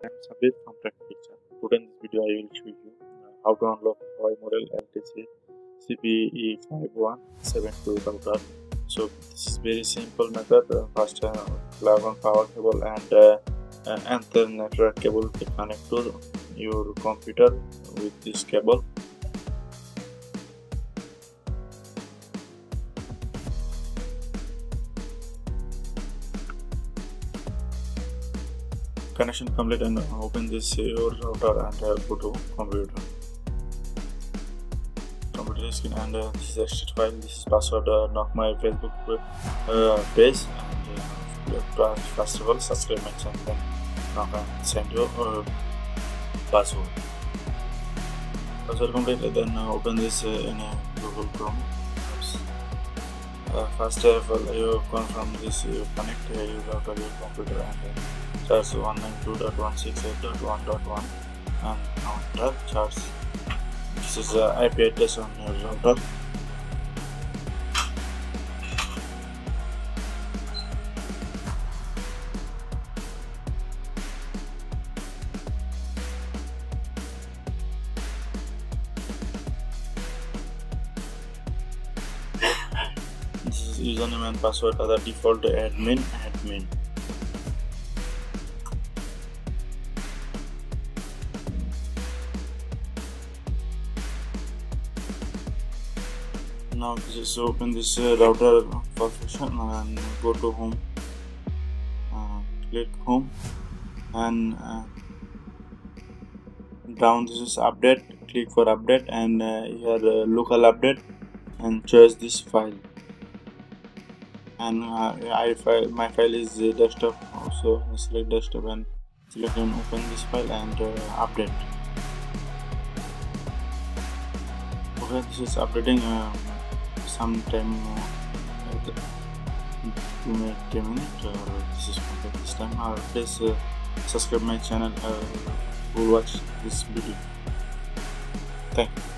So please contact teacher. Today in this video I will show you how to unlock Huawei model LTC CPE5172 router. So this is very simple method. First plug on power cable and another network cable to connect to your computer with this cable. Connection complete and open this your router and go to computer screen, and this is exit file, this is password. Not my Facebook page, and first of all subscribe my channel, then knock and send your password. Password complete, then open this in Google Chrome. First of all you confirm this, you connect your router to your computer and charge 192.168.1.1 and counter charge. This is the IP address on your router. This is username and password, other default admin. Now just open this router function and go to home, click home, and down this is update, click for update, and here local update, and choose this file, and my file is desktop, so select desktop and select and open this file and update. Okay, this is updating sometime 2 minutes, this is complete this time. Please subscribe my channel, will watch this video. Thank you.